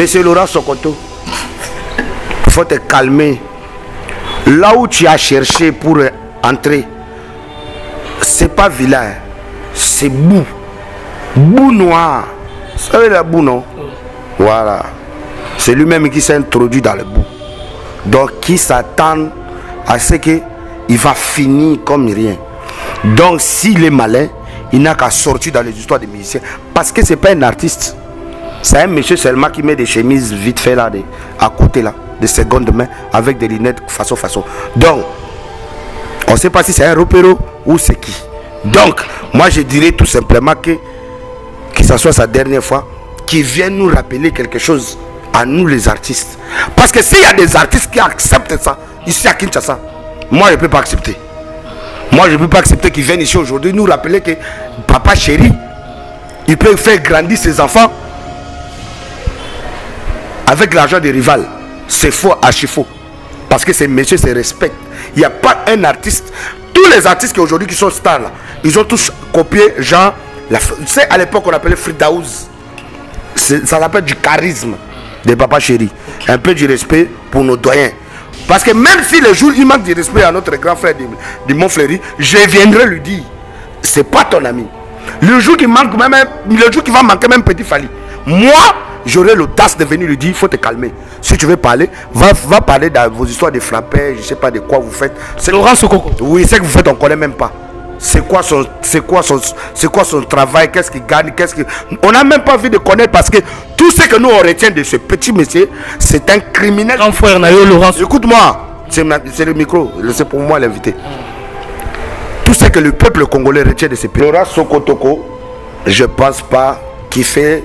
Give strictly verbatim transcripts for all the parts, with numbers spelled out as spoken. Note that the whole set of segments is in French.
Monsieur Laurent Sokoto, il faut te calmer. Là où tu as cherché pour entrer, c'est pas vilain, c'est boue. Boue noire. Vous savez la boue, non? Voilà. C'est lui-même qui s'est introduit dans le boue. Donc, qui s'attend à ce qu'il va finir comme rien. Donc, s'il est malin, il n'a qu'à sortir dans les histoires des musiciens. Parce que ce n'est pas un artiste. C'est un monsieur seulement qui met des chemises vite fait là, de, à côté là, de seconde main, avec des lunettes façon façon. Donc, on ne sait pas si c'est un repéro ou c'est qui. Donc, moi je dirais tout simplement que, que ce soit sa dernière fois, qu'il vienne nous rappeler quelque chose à nous les artistes. Parce que s'il y a des artistes qui acceptent ça, ici à Kinshasa, moi je ne peux pas accepter. Moi je ne peux pas accepter qu'ils viennent ici aujourd'hui nous rappeler que papa chéri, il peut faire grandir ses enfants avec l'argent des rivales. C'est faux, archi faux. Parce que ces messieurs se respectent. Il n'y a pas un artiste. Tous les artistes qui aujourd'hui qui sont stars là, ils ont tous copié genre, la, tu sais à l'époque on appelait Fridaouz. Ça s'appelle du charisme de papa chéri. Un peu du respect pour nos doyens. Parce que même si le jour il manque du respect à notre grand frère du Montfleury, je viendrai lui dire, c'est pas ton ami. Le jour qui manque même, le jour qui va manquer même petit Fali, moi j'aurai l'audace de venir lui dire, il faut te calmer. Si tu veux parler, va, va parler de vos histoires de frappés, je ne sais pas de quoi vous faites. C'est Laurent Sokoto. Oui, c'est que vous faites, on ne connaît même pas. C'est quoi son, c'est quoi son, c'est quoi son travail, qu'est-ce qu'il gagne, qu'est-ce qu'il... On n'a même pas envie de connaître parce que tout ce que nous on retient de ce petit monsieur, c'est un criminel. Grand frère, Laurent. Écoute-moi, c'est le micro, c'est pour moi l'invité. Tout ce que le peuple congolais retient de ce petit... Laurent Sokotoko, je pense pas qu'il fait...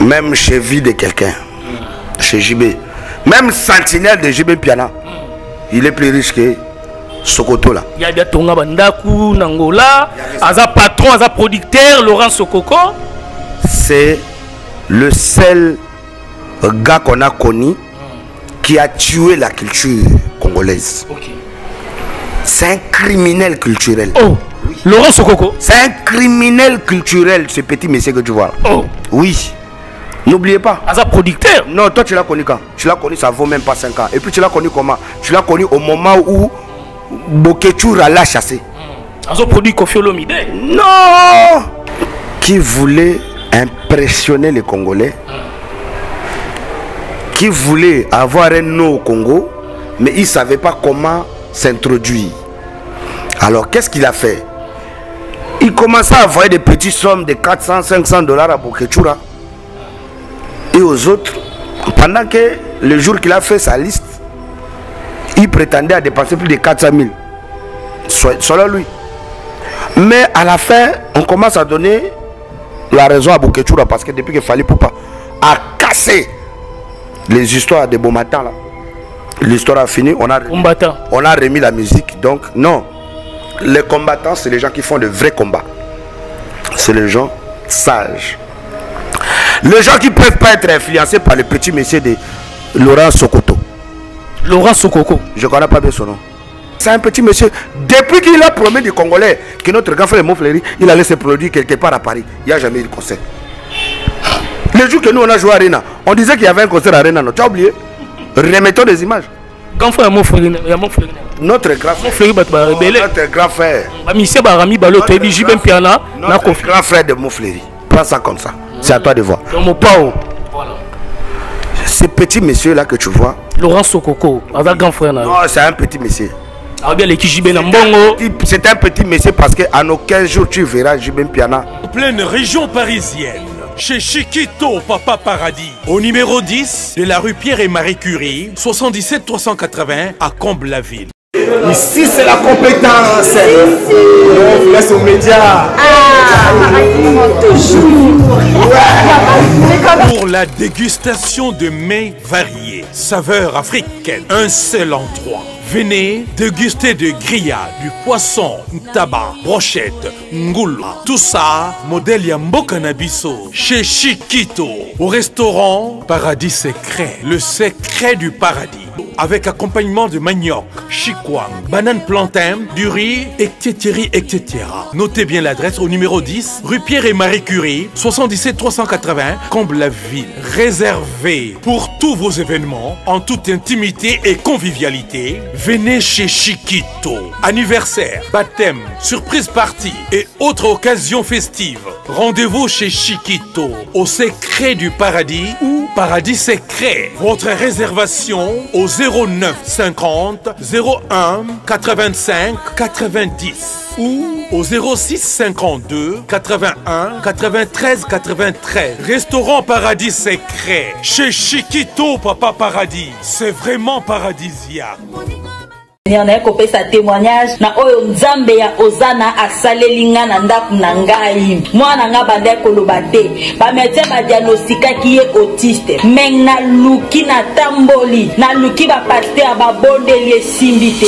Même chez vie de quelqu'un, mmh. Chez J B, même sentinelle de J B Mpiana, mmh. Il est plus riche que Sokoto là. Il y a des Tonga Bandaku, Nangola, Aza patron, Aza producteur, Laurent Sokoko. C'est le seul gars qu'on a connu mmh. qui a tué la culture congolaise. Okay. C'est un criminel culturel. Oh, oui. Laurent Sokoko. C'est un criminel culturel, ce petit monsieur que tu vois. Oh, oui. N'oubliez pas. Asa producteur. Non, toi tu l'as connu quand? Tu l'as connu, ça vaut même pas cinq ans. Et puis tu l'as connu comment? Tu l'as connu au moment où Bouketchura l'a chassé. Asa produit Koffi Olomidé. Non. Qui voulait impressionner les Congolais, qui voulait avoir un nom au Congo, mais il ne savait pas comment s'introduire. Alors qu'est-ce qu'il a fait? Il commença à envoyer des petites sommes de quatre cents, cinq cents dollars à Bouketchura. Et aux autres, pendant que le jour qu'il a fait sa liste, il prétendait à dépenser plus de quatre cent mille. Selon lui. Mais à la fin, on commence à donner la raison à Bouketchura parce que depuis qu'il fallait pour pas, à casser les histoires de Bomata là. L'histoire a fini, on a, on a remis la musique. Donc non, les combattants, c'est les gens qui font de vrais combats. C'est les gens sages. Les gens qui ne peuvent pas être influencés par le petit monsieur de Laurent Sokoto. Laurent Sokoko. Je ne connais pas bien son nom. C'est un petit monsieur. Depuis qu'il a promis des Congolais que notre grand frère Montfleury, il allait se produire quelque part à Paris. Il n'y a jamais eu de concert. Le jour que nous on a joué à Arena, on disait qu'il y avait un concert à Arena. Tu as oublié? Remettons des images. Grand frère Montfleury. Notre grand frère. Notre grand frère. Notre grand frère de Montfleury. Prends ça comme ça. C'est à toi de voir. Voilà. Ce petit monsieur là que tu vois. Laurent Sokoko, avec grand frère. Là. Non, c'est un petit monsieur. Ah bien, les c'est un petit monsieur parce qu'en aucun jour tu verras J B Mpiana. En pleine région parisienne, chez Chiquito, Papa Paradis, au numéro dix de la rue Pierre et Marie Curie, soixante-dix-sept trois cent quatre-vingts à Comble-la-Ville. Ici c'est la compétence. On vous laisse aux médias. Ah, toujours. Ouais. Pour la dégustation de mets variés, saveurs africaines, un seul endroit. Venez déguster de grillades, du poisson, tabac, brochette, ngoula. Tout ça, modèle Yambo Cannabiso. Chez Chiquito, au restaurant Paradis Secret. Le secret du paradis. avec accompagnement de manioc, chikwang, banane plantain, du riz, et cetera et cetera. Notez bien l'adresse au numéro dix, rue Pierre et Marie Curie, soixante-dix-sept trois cent quatre-vingts, Comble-la-Ville. Réservé pour tous vos événements, en toute intimité et convivialité, venez chez Chiquito. Anniversaire, baptême, surprise party et autres occasions festives. Rendez-vous chez Chiquito, au secret du paradis ou Paradis Secret. Votre réservation au zéro neuf cinquante zéro un quatre-vingt-cinq quatre-vingt-dix ou au zéro six cinquante-deux quatre-vingt-un quatre-vingt-treize quatre-vingt-treize. Restaurant Paradis Secret, chez Chiquito Papa Paradis. C'est vraiment paradisiaque. Il y en a qui ont fait sa témoignage. Na oyo nzambe ya ozana asaleli nga na ndaku na ngai. Mwana nga bandai kolobate. Ba médecin ba diagnostika ki ye autiste. Meng na luki na tamboli. Na luki ba pasteur ba bondeli esimbite.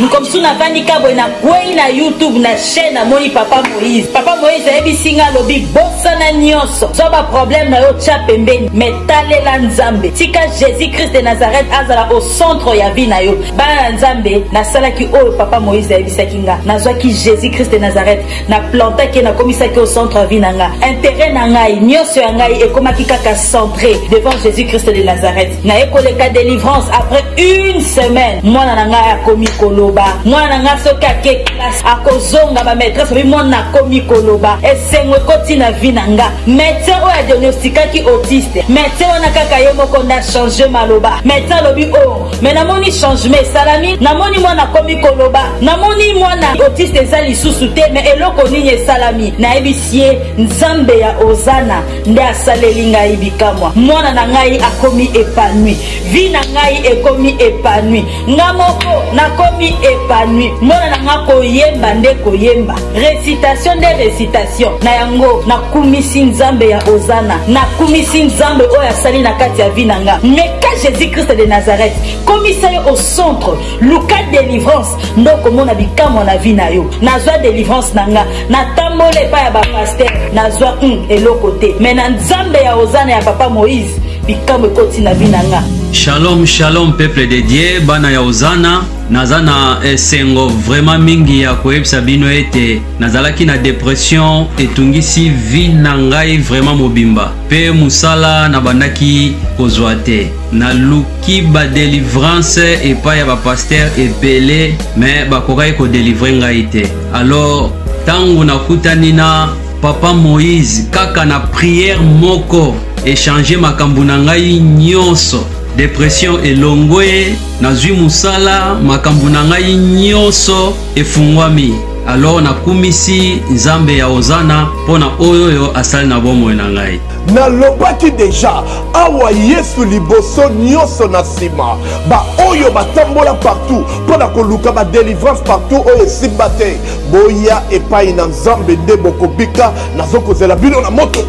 Nous comme sous na vanika boy na kwei na YouTube na chaîne na moni Papa Moïse. Papa Moïse ebi singa lobi bossa na nyonso. So ba problème na yo chapembe metale la nzambe. Tika Jésus-Christ de Nazareth azala au centre ya vie na yo. Ba nzambe na salaki oyo Papa Moïse ayebisaki nga nazwaki Jésus-Christ de Nazareth na plantaki na komisaki au centre vie na nga intérêt na ngai nyonso ya ngai ekomaki kaka centré devant Jésus-Christ de Nazareth na ekoleka délivrance après une semaine mwana na ngai akomi koloba mwana na ngai soki ake classe akozonga ba maîtresse bi mwana akomi koloba esengo ekoti na vie na nga médecin oyo diagnostikaki autiste médecin wana kaka ye moko nda changer maloba médecin lobi o mais namoni changement salami namoni mwana komi koloba namoni mwana autiste ezali susu te mais eloko nini esalami nayebisie nzambe ya ozana nde asaleli ngai bikamwa mwana na ngai akomi épanoui vie na ngai ekomi épanoui nga moko nakomi épanoui mwana na nga koyemba nde koyemba récitation nde récitation na yango nakumisi nzambe ya ozana nakumisi nzambe oyo asali na kati ya vie na nga meka Jésus-Christ de Nazareth komisa yo au centre luka délivrance ndoko mona bikamwa na vie na yo nazwa délivrance nanga natambole pa ya bapasteur nazwa un eloko te mais na nzambe ya ozana ya Papa Moïse bikamwe koti na vie nanga. Shalom shalom peuple de Dieu bana ya ozana nazana esengo vraiment mingi ya koyebisa bino ete nazalaki na dépression etungisi vie na ngai vraiment mobimba pe musala na bandaki kozwa te naluki ba délivrance epai ya bapasteur ebele me bakokaki kodelivre ngai te alors ntango nakutani na Papa Moïse kaka na prière moko échanger makambo na ngai nyonso dépression elongwe nazwi musala makambo na ngai nyonso efungwami alors nakumisi nzambe ya ozana pona oyo yo asali na bomoi na ngai nalobaki deja awa yesu liboso nyonso na nsima baoyo batambola partout mpona koluka badelivrance partout oyo esimba te boya epai na nzambe nde bokobika nazokozela bino na moto.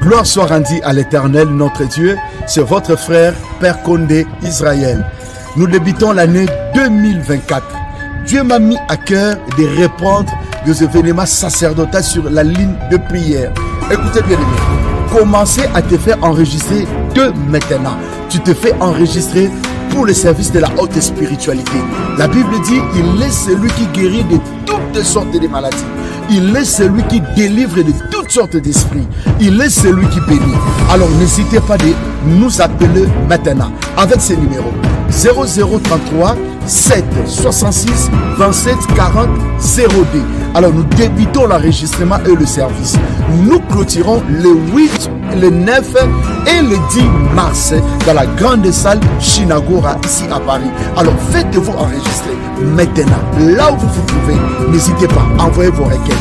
Gloire soit rendue à l'Éternel, notre Dieu, c'est votre frère, Père Condé Israël. Nous débutons l'année deux mille vingt-quatre. Dieu m'a mis à cœur de répondre aux événements sacerdotaux sur la ligne de prière. Écoutez bien, commencez à te faire enregistrer dès maintenant. Tu te fais enregistrer pour le service de la haute spiritualité. La Bible dit, il est celui qui guérit de toutes sortes de maladies. Il est celui qui délivre de toutes sortes d'esprits. Il est celui qui bénit. Alors n'hésitez pas de nous appeler maintenant avec ces numéros. zéro zéro trente-trois sept soixante-six vingt-sept quarante zéro deux. Alors nous débutons l'enregistrement et le service. Nous clôturons le huit, le neuf et le dix mars dans la grande salle Shinagora ici à Paris. Alors faites-vous enregistrer maintenant, là où vous vous trouvez. N'hésitez pas, envoyez vos requêtes.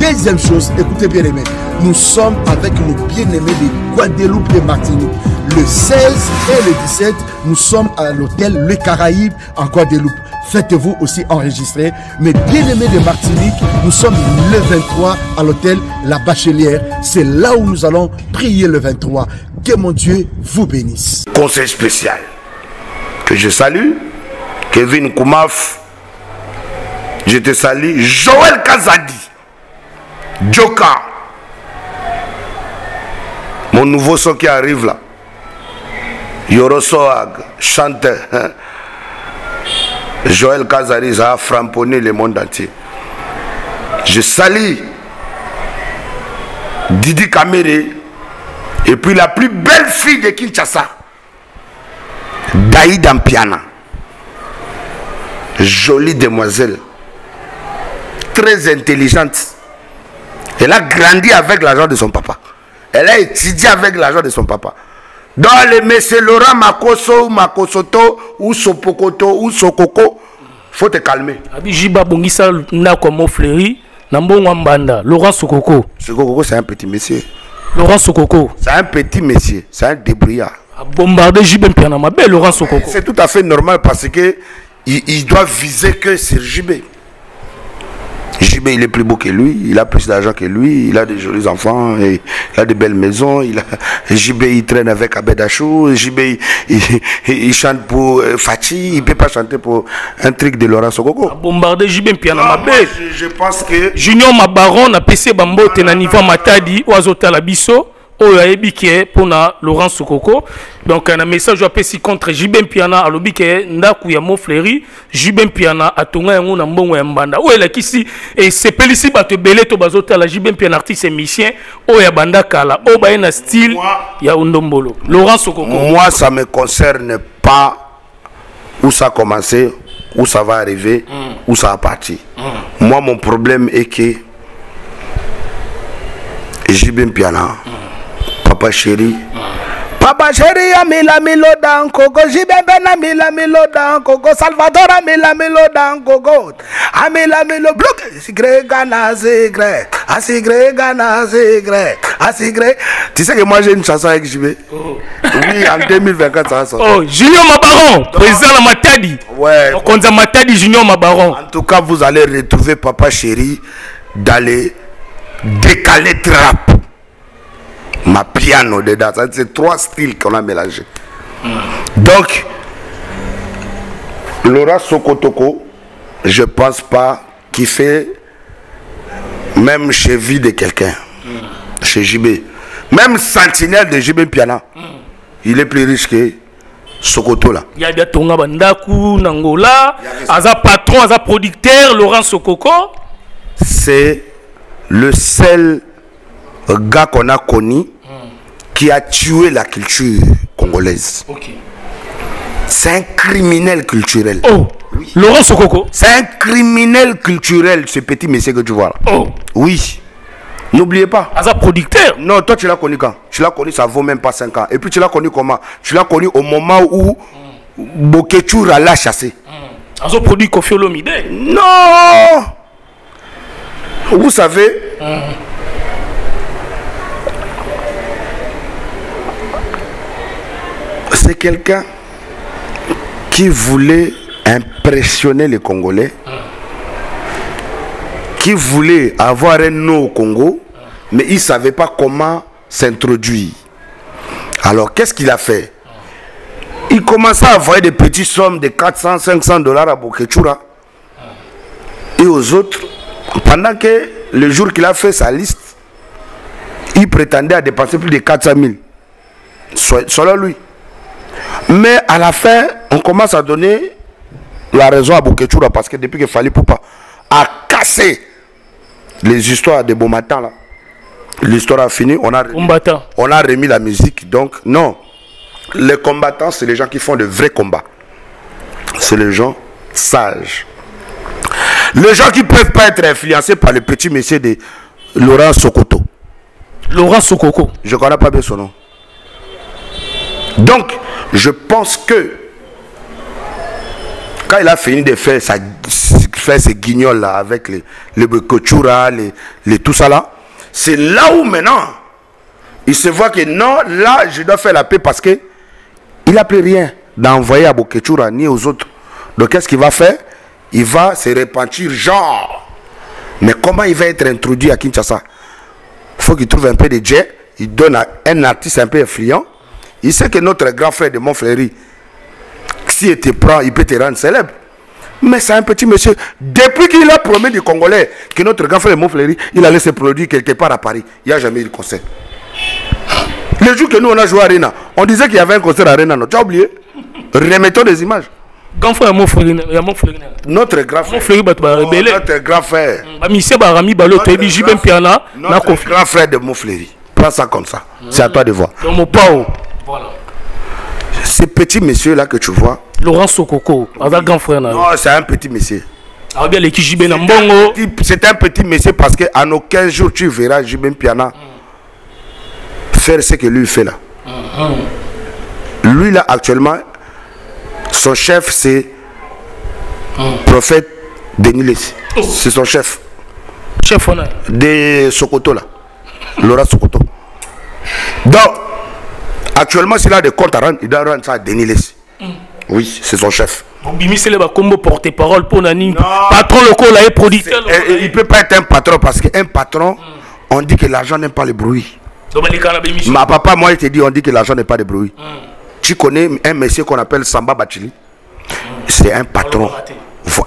Deuxième chose, écoutez bien aimés, nous sommes avec nos bien-aimés de Guadeloupe et Martinique. Le seize et le dix-sept, nous sommes à l'hôtel Le Caraïbe en Guadeloupe. Faites-vous aussi enregistrer. Mes bien-aimés de Martinique, nous sommes le vingt-trois à l'hôtel La Bachelière. C'est là où nous allons prier le vingt-trois. Que mon Dieu vous bénisse. Conseil spécial que je salue, Kevin Koumaf, je te salue, Joël Kazadi, Joka, mon nouveau son qui arrive là. Yorosoag chante. Joël Kazadi a framponné le monde entier. Je salue Didi Kamere et puis la plus belle fille de Kinshasa, Daïda Mpiana. Jolie demoiselle, très intelligente. Elle a grandi avec l'argent de son papa. Elle a étudié avec l'argent de son papa. Dans les messieurs Laurent Makoso, Makosoto, ou Sopokoto, ou Sokoko, faut te calmer. Abijiba Bongisa n'a comme Montfleury, Nambo Wambanda, Laurent Sokoko. Sokoko, c'est un petit monsieur. Laurent Sokoko. C'est un petit monsieur, c'est un débrouillard. A bombarder J B Mpiana, ma belle Laurent Sokoko. C'est tout à fait normal parce que il, il doit viser que c'est J B. J B, il est plus beau que lui, il a plus d'argent que lui, il a des jolis enfants, et il a de belles maisons, il a... J B, il traîne avec Abedachou, J B, il, il, il, il chante pour euh, Fatih, il ne peut pas chanter pour un truc de Laurent Sokoto. A bombarder J B Mpiana Mabé. Je, je pense que... Junior Mabaron, a P C Bambo, Tenaniva Matadi, Oazota Labisso, Oyaebike, Pona, Laurent Sokoto. Donc, un message à P C contre J B Mpiana, à l'obike, Ndakuya Montfleury, J B Mpiana, à Tonga, Mouna, Mbongo, Mbanda. Où est la Kissi? Et c'est Pélissi, Batebele, Tobazota, la J B Mpiana, artiste et michin, Oya Banda Kala, Obaena Style, Yaoundombolo. Laurent Sokoko. Moi, ça ne me concerne pas où ça a commencé, où ça va arriver, mm. où ça a parti. Mm. Moi, mon problème est que J B Mpiana, mm. papa chéri, mm. Papa chéri a mis la mélodan Kogo, J B M a mis la mélodan Kogo, Salvador a mis la mélodan Kogo, a mis la mélodan Kogo. Tu sais que moi j'ai une chanson avec J B. Oh. Oui, en deux mille vingt-quatre ça va sortir. Oh, Junior Mabaron, président Matadi. Ouais. Donc on dit Matadi Junior Mabaron. En tout cas, vous allez retrouver Papa chéri d'aller décaler trap. Ma piano dedans, c'est trois styles qu'on a mélangés. Mm. Donc, Laurent Sokotoko, je pense pas qu'il fait même cheville de quelqu'un, mm. chez J B. Même sentinelle de J B Mpiana, mm. il est plus riche que Sokoto là. Il y a des Tonga Bandaku, Nangola, Aza patron, Aza producteur, Laurent Sokoko. C'est le seul gars qu'on a connu mm. qui a tué la culture congolaise. Okay. C'est un criminel culturel. Oh, oui. Laurent Sokoko. C'est un criminel culturel, ce petit monsieur que tu vois là. Oh. Oui. N'oubliez pas. Asa producteur. Non, toi tu l'as connu quand? Tu l'as connu, ça vaut même pas cinq ans. Et puis tu l'as connu comment? Tu l'as connu au moment où mm. Bouketchura l'a chassé. Mm. Asa produit Koffi Olomidé. Non. Vous savez. Mm. C'est quelqu'un qui voulait impressionner les Congolais, qui voulait avoir un nom au Congo, mais il ne savait pas comment s'introduire. Alors, qu'est-ce qu'il a fait? Il commença à envoyer des petites sommes de quatre cents, cinq cents dollars à Bouketchura et aux autres. Pendant que le jour qu'il a fait sa liste, il prétendait à dépenser plus de quatre cent mille, selon lui. Mais à la fin, on commence à donner la raison à Bouketchura parce que depuis qu'il fallait pour pas à casser les histoires de bon matin là. L'histoire a fini, on a remis, on a remis la musique. Donc non, les combattants c'est les gens qui font de vrais combats, c'est les gens sages, les gens qui ne peuvent pas être influencés par le petit monsieur de Laurent Sokoto. Laurent Sokoko. Je ne connais pas bien son nom. Donc, je pense que quand il a fini de faire, sa, faire ces guignols-là avec les, les Bouketchura, les, les tout ça là, c'est là où maintenant, il se voit que non, là, je dois faire la paix parce que il n'a plus rien d'envoyer à Bouketchura ni aux autres. Donc, qu'est-ce qu'il va faire? Il va se repentir genre. Mais comment il va être introduit à Kinshasa? Il faut qu'il trouve un peu de jet, il donne à un artiste un peu influent. Il sait que notre grand frère de Montfleury, si il te prend, il peut te rendre célèbre. Mais c'est un petit monsieur. Depuis qu'il a promis du Congolais que notre grand frère de Montfleury, il allait se produire quelque part à Paris. Il n'y a jamais eu de concert. Le jour que nous on a joué à Arena, on disait qu'il y avait un concert à Arena. Tu as oublié? Remettons des images. Quand frère Montfleury, Montfleury. Notre grand frère. Montfleury bat ba rebelle. Notre grand frère. Monsieur Barami Balo Tedi J B Mpiana na Koffi. Grand frère de Montfleury. Prends ça comme ça. C'est à toi de voir. Donc mon pao. Voilà. Ce petit monsieur là que tu vois. Laurent Sokoto, avec grand frère là. Non, c'est un petit monsieur. Ah bien les J B Nambongo. C'est un petit monsieur parce que en aucun jour tu verras J B Mpiana faire ce que lui fait là. Lui là actuellement son chef c'est mmh. Prophète Dénilé. Oh. C'est son chef. Chef honneur. De Sokoto là. Laurent Sokoto. Donc, actuellement, s'il a des comptes à rendre, il doit rendre ça à Dénilé. Mmh. Oui, c'est son chef. Donc, Bimi, c'est le combo porte-parole pour Nani. Patron local et producteur. Il ne peut pas être un patron parce qu'un patron, mmh. on dit que l'argent n'aime pas le bruit. Donc, ma papa, moi, il te dit, on dit que l'argent n'est pas le bruit. Mmh. Tu connais un monsieur qu'on appelle Samba Bachili. C'est un patron.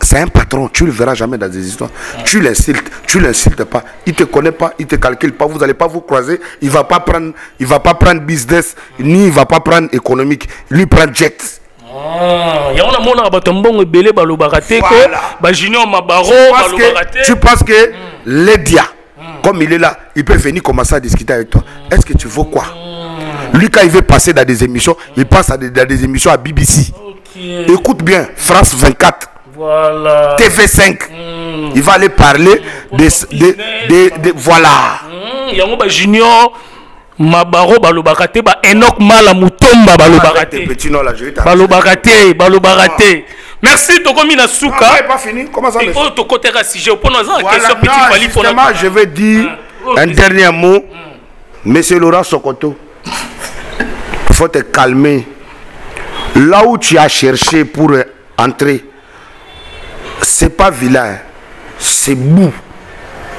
C'est un patron. Tu ne le verras jamais dans des histoires. Tu l'insultes. Tu ne l'insultes pas. Il ne te connaît pas. Il ne te calcule pas. Vous n'allez pas vous croiser. Il ne va pas prendre, il va pas prendre business. Ni il ne va pas prendre économique. Lui, il prend jet. Ah, y a un Junior Mabaron. Tu penses que l'Edia, comme il est là, il peut venir commencer à discuter avec toi. Est-ce que tu veux quoi? Lui, quand il veut passer dans des émissions, il passe à des, dans des émissions à B B C. Okay. Écoute bien, France vingt-quatre, voilà. T V cinq. Mmh. Il va aller parler mmh. des, mmh. Des, des, des, des... Voilà. Il y a un Junior Mabaro Balobakate, Enock Malamouton Balobakate. Balobakate, Balobakate. Merci, Tokomina Souka. Non, il pas fini. Comment ça? Et oh, Tokotera, si j'ai opposé la question, petit justement, je vais dire un dernier mot. Monsieur Laurent Sokoto. Il faut te calmer. Là où tu as cherché pour entrer, c'est pas vilain, c'est boue.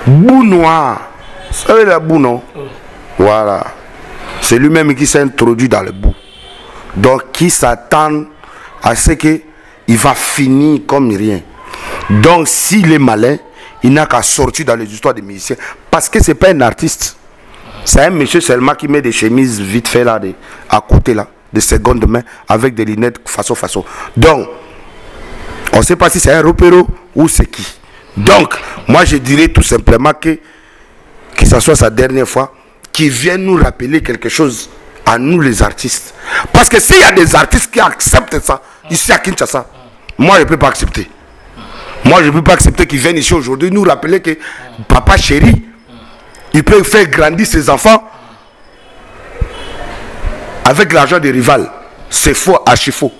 Boue noire. C'est la boue, non? Voilà. C'est lui-même qui s'est introduit dans le boue. Donc, qui s'attend à ce qu'il va finir comme rien. Donc, s'il est malin, il n'a qu'à sortir dans les histoires des musiciens. Parce que ce n'est pas un artiste. C'est un monsieur seulement qui met des chemises vite fait là, de, à côté là, de seconde main, avec des lunettes façon façon. Donc, on ne sait pas si c'est un repéro ou c'est qui. Donc, moi je dirais tout simplement que, que ce soit sa dernière fois, qu'il vienne nous rappeler quelque chose à nous les artistes. Parce que s'il y a des artistes qui acceptent ça, ici à Kinshasa, moi je ne peux pas accepter. Moi je ne peux pas accepter qu'ils viennent ici aujourd'hui nous rappeler que papa chéri, il peut faire grandir ses enfants avec l'argent des rivales. C'est faux, archi faux.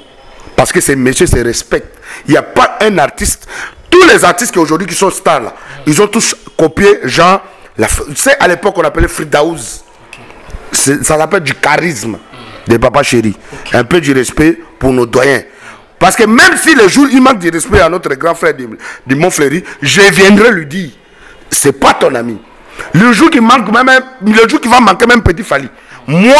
Parce que ces messieurs se respectent. Il n'y a pas un artiste. Tous les artistes qui aujourd'hui qui sont stars, là, ils ont tous copié, genre, la, tu sais, à l'époque on appelait Fridaouz. Okay. Ça s'appelle du charisme des papas chéris. Okay. Un peu du respect pour nos doyens. Parce que même si le jour il manque du respect à notre grand frère du, du Montfleury, je viendrai lui dire, c'est pas ton ami. Le jour qui manque même, le jour qui va manquer même petit Fali, moi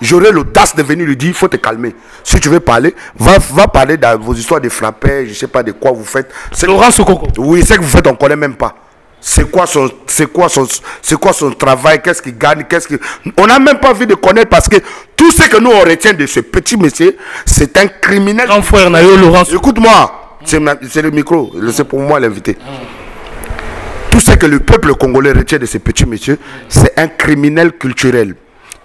j'aurai l'audace de venir lui dire, il faut te calmer. Si tu veux parler, va, va parler dans vos histoires de frappés, je ne sais pas de quoi vous faites. Laurent Sokoto. Oui, c'est que vous faites, on ne connaît même pas. C'est quoi son, c'est quoi son, c'est quoi son travail, qu'est-ce qu'il gagne, qu'est-ce qu'il... On n'a même pas envie de connaître parce que tout ce que nous on retient de ce petit monsieur, c'est un criminel. Grand frère, Laurent. Écoute-moi, c'est le micro, c'est pour moi l'invité. Tout ce que le peuple congolais retient de ce petit monsieur, c'est un criminel culturel.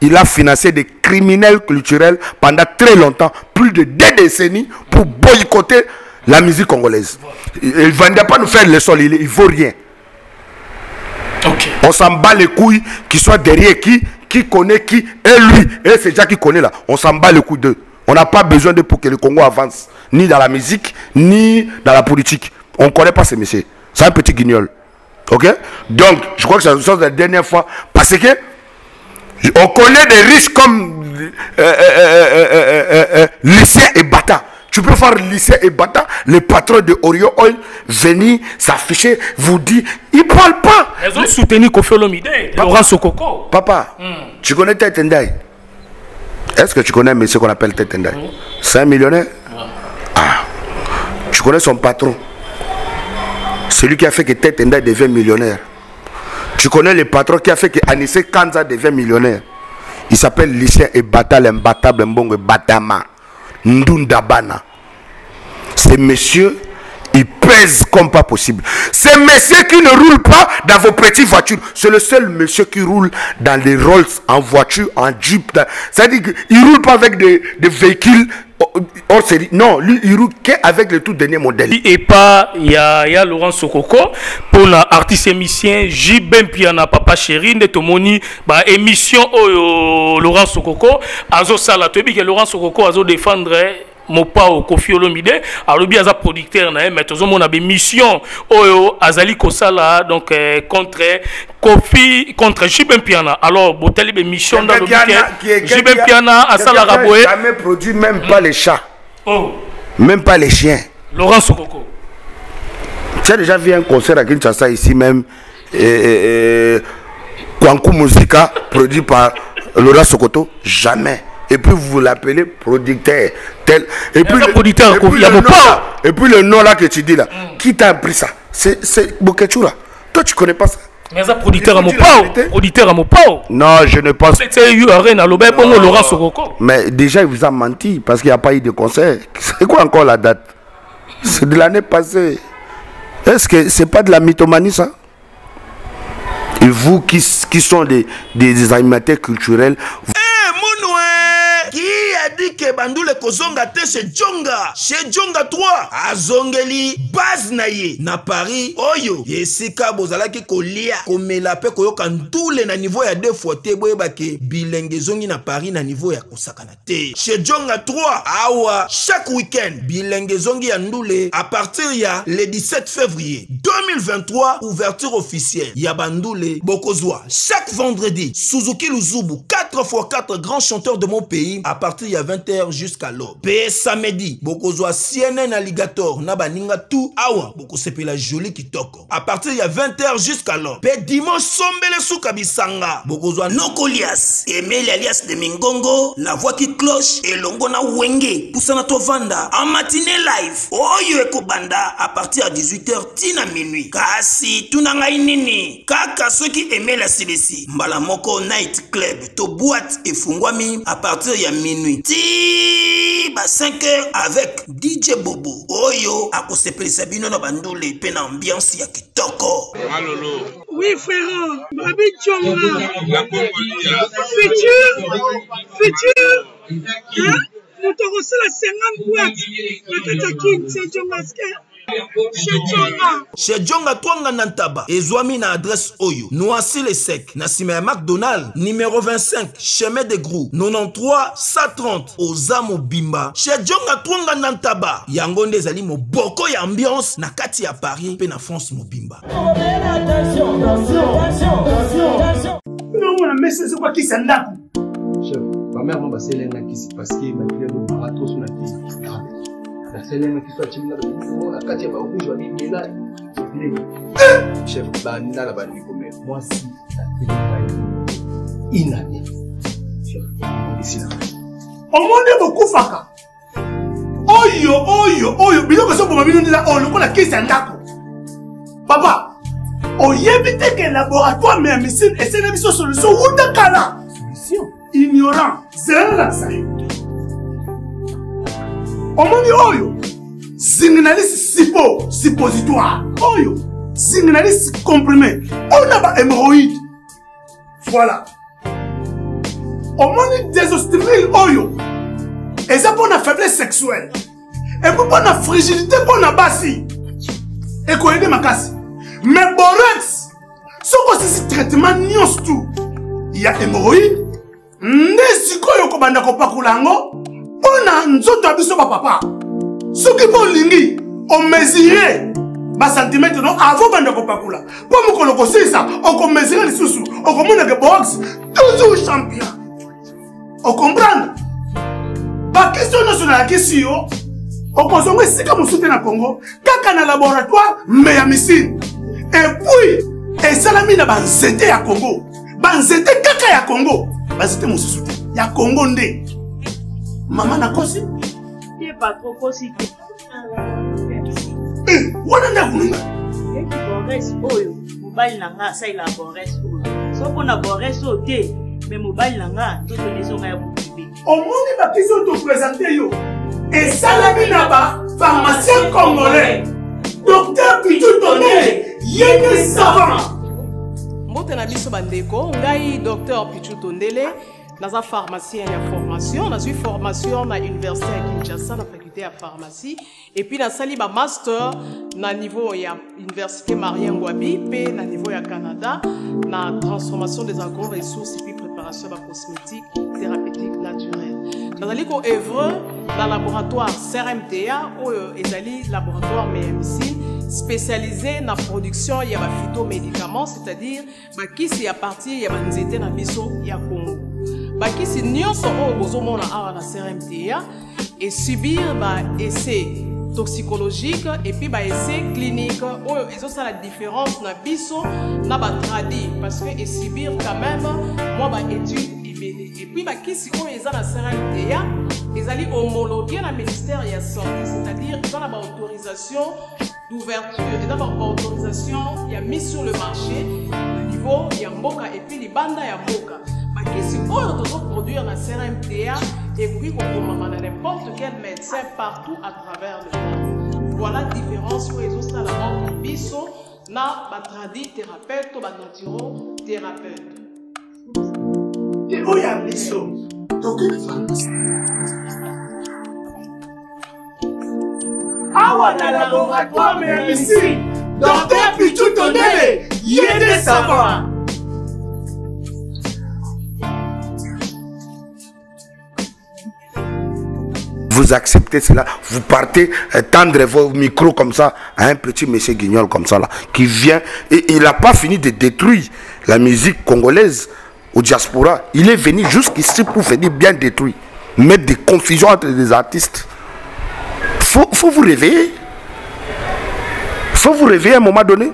Il a financé des criminels culturels pendant très longtemps, plus de deux décennies, pour boycotter la musique congolaise. Il ne va pas nous faire le sol, il ne vaut rien. Okay. On s'en bat les couilles, qui soit derrière qui, qui connaît qui, et lui, et c'est déjà qui connaît là. On s'en bat les couilles d'eux. On n'a pas besoin d'eux pour que le Congo avance, ni dans la musique, ni dans la politique. On ne connaît pas ces messieurs. C'est un petit guignol. Ok, donc je crois que ça nous sort de la dernière fois parce que on connaît des riches comme euh, euh, euh, euh, euh, euh, Lucien Ebatal. Tu peux faire Lucien Ebatal, le patron de Orion Oil, venir s'afficher, vous dire, il parle pas. Ils ont le... soutenu Koffi Olomidé, Laurent Sokoto. Papa, mm. tu connais Tetendai? Est-ce que tu connais un monsieur qu'on appelle Tetendai? Mm. C'est un millionnaire. Mm. Ah, tu connais son patron? Celui qui a fait que Tetendai devienne millionnaire. Tu connais le patron qui a fait que Anissé Kanza devienne millionnaire. Il s'appelle Lucien Ebatal, imbattable, mbongo batama, Ndundabana. Ces messieurs, ils pèsent comme pas possible. Ces messieurs qui ne roulent pas dans vos petites voitures. C'est le seul monsieur qui roule dans les Rolls en voiture, en Jeep. C'est-à-dire qu'il ne roule pas avec des, des véhicules hors série. Non, lui, il roule qu'avec le tout dernier modèle. Et pas, il y a, y a Laurent Sokoto, pour l'artiste émission J B Mpiana, Papa Chéri, Netomoni, bah, émission oh, oh, Laurent Sokoto, Azo Salatobi, que Laurent Sokoto, Azo défendrait. Mopao Koffi Olomidé alobi aza producteur na mais tozomo na be mission oyo azali kosala donc contre Koffi contre J B Mpiana alors botali be mission dans le week-end J B Mpiana asala raboé jamais produit même pas les chats oh même pas les chiens Laurent Sokoto tu as déjà vu un concert à Kinshasa ici même Kwanku Musica produit par Laurent Sokoto jamais. Et puis vous l'appelez producteur. Tel. Et puis le, producteur, et puis le nom là, et puis le nom là que tu dis là. Mm. Qui t'a appris ça? C'est Bouketchura. Toi tu connais pas ça? Mais ça producteur à mon pao. Auditeur à mon pao. Non, je ne pense pas. C'est U R N à l'Aubert pour Laurent Sokoto. Mais déjà il vous a menti parce qu'il n'y a pas eu de concert. C'est quoi encore la date? C'est de l'année passée. Est-ce que c'est pas de la mythomanie ça? Et vous qui, qui sont des, des, des animateurs culturels. Vous... dit que Bandoule kozonga te chez Djonga chez Djonga trois azongeli base na ye na Paris oyo yesika bozalaki kolia komela pe koyoka ntule na niveau ya deux fois te boyeba ke bilenge zongi na Paris na niveau ya kosakana te chez Djonga trois awa chaque week-end bilenge zongi ya ndule à partir ya le dix-sept février deux mille vingt-trois ouverture officielle ya Bandoule bokozwa chaque vendredi Suzuki Luzubu quatre fois quatre grands chanteurs de mon pays à partir à vingt heures jusqu'à l'aube. P samedi, bokozwa C N N Alligator nabaninga tout awa bokosepela joli kitoko. À partir de vingt heures jusqu'à l'aube. P dimanche sombele soukabisanga bokozwa Nokolias, Emile alias de Mingongo, la voix qui cloche et longona wenge poussana tovanda en matinée live. Oyo ekobanda à partir à dix-huit heures tina minuit. Kasi tunanga inini kaka ceux qui aimaient la silesi. Mbalamoko night club to boîte et fungwami à partir de minuit. Ti ba cinq heures avec D J Bobo oyo akosepeli sabino na Bandoule pe na ambiance ya kitoko malolo. Oui frère babi chonga la congolia futur futur hein moto sala cinquante boîtes nakata king c'est jomasque Chez Djonga Twanga Nantaba, Ezwami na adresse Oyo, Noisy les Secs, Nassima McDonald, numéro vingt-cinq, Chemin des Grous, quatre-vingt-treize cent trente, Ozamo Bimba. Chez Djonga Twanga Nantaba, Yangonde Zali Moboko ya ambiance, Nakati à Paris, Pena France Mobimba. Attention, attention, attention, attention. Non, on a mis c'est quoi qui s'en là? Chef, ma mère m'a passé l'un qui s'est passé, ma fille a marathon sur la télé. C'est les qui sont à Timina, la Katia Baoukou, je vais aller là. Chef Banina, la Bani, moi, si la télé est inanée, ici là. On m'a beaucoup faka. Oyo, oyo, oyo, mais non, que ça pour ma minute là, on le connaît qui s'en d'accord. Papa, on y évite qu'un laboratoire met un missile et c'est une mission solution. Où t'as qu'à là? Solution. Ignorant, c'est là, ça y est. Omoni oyo signalise sipo suppositoire oyo signalise comprimé on a ba hémorroïde voilà omoni désostril oyo et ça pour la faiblesse sexuelle et pour la fragilité pour la basi et qu'on aide ma casse mais borax ce qu'on sait traitement nions tout il y a hémorroïde n'est-ce qu'on y a banda kopakulango. On a un autre abus sur papa. Ce qui est lingi, on mesurait bas centimètres non avant de venir au papula. Pour me colocoser ça, on mesurait les sous-sous, on commande les box, toujours champion. On comprend. Pas question nationale question. On consomme si comme on soutient le Congo, quand on a laboratoire, mais à missile. Et puis, et salami n'a pas zété à Congo, pas zété caca à Congo, pas zété mon soutien. Il y a Congo ndé. Maman n'a pas si. Tu n'es pas trop si. Eh, on a un goût. Et tu borres, oh, tu vas y aller, ça il a borres. Sauf qu'on a borres, oh, tu es. mais mobile langa tout le maison ya boubé au monde ba kiso to présenter yo et salami na ba pharmacien congolais docteur Pitou Tonné yene savant mbote na biso bandeko ngai docteur Pitou Tondele naza pharmacien ya formation nazu formation na université ya Kinshasa na faculté ya pharmacie et puis na sali ba master na niveau ya université Marien Ngouabi pe na niveau ya Canada na transformation des agro-ressources et puis préparation de la cosmétique thérapeutique naturelle. Nous allons œuvrer dans le laboratoire C R M T A ou le laboratoire M M C spécialisé dans la production de phytomédicaments, c'est-à-dire qui est à partir de des états dans le Congo. Qui est nous sommes au C R M T A et subir des essais toxicologiques et puis des essais cliniques. Ils ont ça la différence dans le na traduit parce que subir quand même moi bah étude. Et puis, qui si on est à la C R M T A, ils allaient homologuer le ministère de la Santé, c'est-à-dire qu'ils ont l'autorisation d'ouverture, ils ont l'autorisation, ils ont mis sur le marché, au niveau, il y a Mboka et puis les bandes à Mboka. Qui si on doit produire la C R M T A et puis qu'on commande n'importe quel médecin partout à travers le monde. Voilà la différence pour les autres à la banque de Bissot, na batradi thérapeute ou batradi thérapeute. Et où y a les choses? Donc, le laboratoire, mais ici, docteur Pitou Tondele, il est des savants. Vous acceptez cela, vous partez tendre vos micros comme ça à un petit monsieur guignol comme ça là, qui vient et il n'a pas fini de détruire la musique congolaise. Au diaspora, il est venu jusqu'ici pour venir bien détruire, mettre des confusions entre les artistes. Faut, faut vous réveiller. Faut vous réveiller à un moment donné.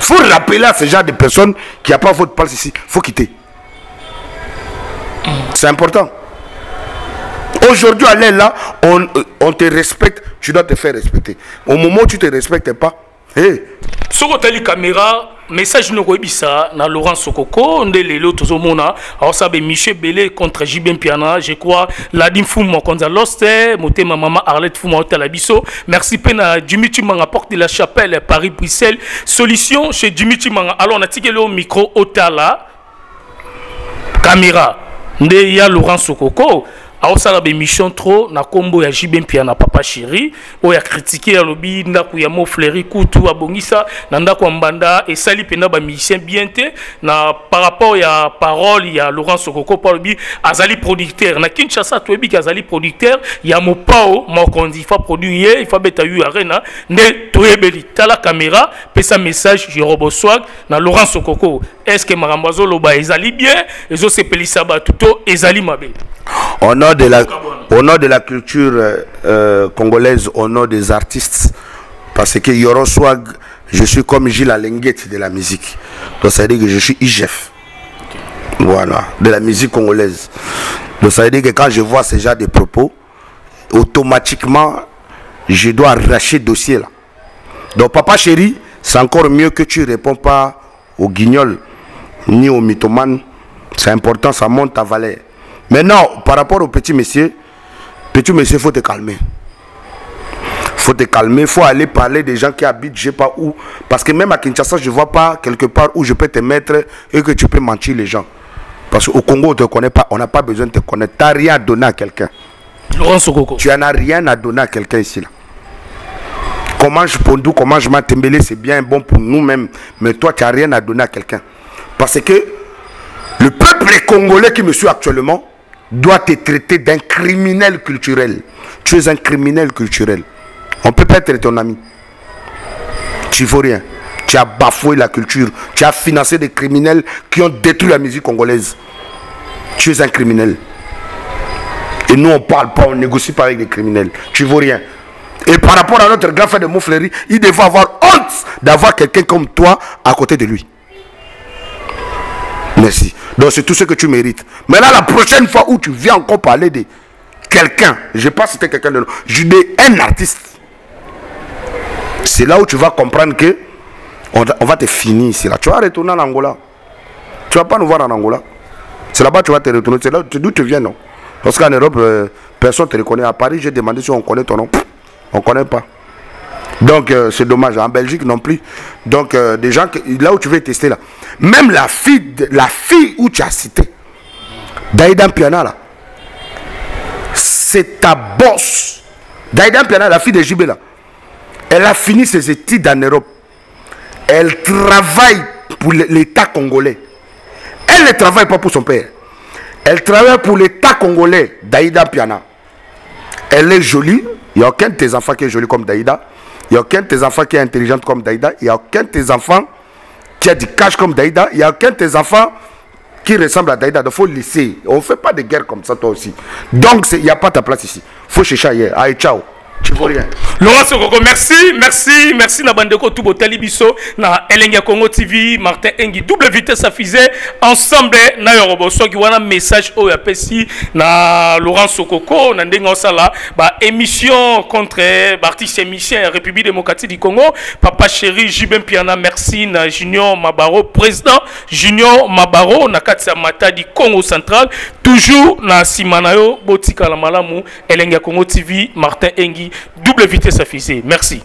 Faut rappeler à ce genre de personnes qui n'ont pas votre place ici. Faut quitter. C'est important. Aujourd'hui, allez là, on, on te respecte, tu dois te faire respecter. Au moment où tu ne te respectes pas, hey. Sur la caméra, message nous rebissa na Laurent Sokoto ndele lo tozomona alors ça be Michel Belé contre J B Mpiana je crois la dimfumo konza loste motema mama Arlette fumo otala biso merci pena Dimitri Manga porte de la chapelle Paris Bruxelles solution chez Dimitri Manga alors on a tigé le micro otala caméra ndé ya Laurent Sokoto. Alors ça la bémission trop na combo ya J B Mpiana papa chéri o ya critiquer ya lobby ndaku ya Montfleury kutu abongisa na ndaku mbanda et sali pena ba musicien bien té na par rapport ya parole ya Laurent Sokoto par lobby azali producteur na Kinshasa tobi kazali producteur ya mopao mokondi fa produire il fa beta yu arena ne toyebeli tala caméra pesa message je roboswag na Laurent Sokoto est-ce que marambazo loba ezali bien ezo sepelisa ba tuto ezali mabe. Au nom de la, au nom de la culture euh, congolaise, au nom des artistes, parce que Yoro Swag, je suis comme Gilles Alenguette de la musique. Donc ça veut dire que je suis I G F. Okay. Voilà, de la musique congolaise. Donc ça veut dire que quand je vois ce genre de propos, automatiquement, je dois arracher le dossier là. Donc papa chéri, c'est encore mieux que tu ne réponds pas aux guignols, ni aux mythomanes. C'est important, ça monte ta valeur. Maintenant, par rapport au petit monsieur, petit monsieur, il faut te calmer. Il faut te calmer, il faut aller parler des gens qui habitent, je ne sais pas où. Parce que même à Kinshasa, je ne vois pas quelque part où je peux te mettre et que tu peux mentir les gens. Parce qu'au Congo, on ne te connaît pas, on n'a pas besoin de te connaître. Tu n'as rien à donner à quelqu'un. Laurent Sokoto. Tu n'as rien à donner à quelqu'un ici. Là. Comment je pondou, comment je m'atembélé, c'est bien bon pour nous-mêmes. Mais toi, tu n'as rien à donner à quelqu'un. Parce que le peuple congolais qui me suit actuellement, doit te traiter d'un criminel culturel. Tu es un criminel culturel. On ne peut pas être ton ami. Tu ne vaux rien. Tu as bafoué la culture. Tu as financé des criminels qui ont détruit la musique congolaise. Tu es un criminel. Et nous, on ne parle pas, on ne négocie pas avec des criminels. Tu ne vaux rien. Et par rapport à notre grand frère de Montfleury, il devait avoir honte d'avoir quelqu'un comme toi à côté de lui. Merci. Donc c'est tout ce que tu mérites. Maintenant la prochaine fois où tu viens encore parler de quelqu'un, je ne sais pas si c'était quelqu'un de je dis un artiste. C'est là où tu vas comprendre que on va te finir ici. Tu vas retourner en Angola. Tu ne vas pas nous voir en Angola. C'est là-bas que tu vas te retourner. C'est là d'où tu viens, non? Parce qu'en Europe, euh, personne ne te reconnaît. À Paris, j'ai demandé si on connaît ton nom. Pff, on ne connaît pas. Donc, euh, c'est dommage. En Belgique non plus. Donc, euh, des gens, que, là où tu veux tester, là. Même la fille, la fille où tu as cité, Daïda Mpiana, là. C'est ta bosse. Daïda Mpiana, la fille de J B, là. Elle a fini ses études en Europe. Elle travaille pour l'État congolais. Elle ne travaille pas pour son père. Elle travaille pour l'État congolais, Daïda Mpiana. Elle est jolie. Il n'y a aucun de tes enfants qui est joli comme Daïda. Il n'y a aucun de tes enfants qui est intelligente comme Daïda. Il n'y a aucun de tes enfants qui a du cash comme Daïda. Il n'y a aucun de tes enfants qui ressemble à Daïda. Il faut le laisser. On ne fait pas de guerre comme ça, toi aussi. Donc, il n'y a pas ta place ici. Il faut chercher ailleurs. Allez, ciao. Tu vois rien. Laurent Sokoto, merci, merci, merci na bandeko tout botalibiso na Elengi Ya Congo T V, Martin Engi, double vitesse affisée ensemble na yorobo so ki wana message o ya pesi na Laurent Sokoto na ndenga sala ba émission contre artiste émission République démocratique du Congo, papa chéri J B Mpiana, merci na Junior Mabaron, président Junior Mabaron na katsa mata du Congo central, toujours na simanayo botika la malamu Elengi Ya Congo T V, Martin Engi, double vitesse affisée. Merci.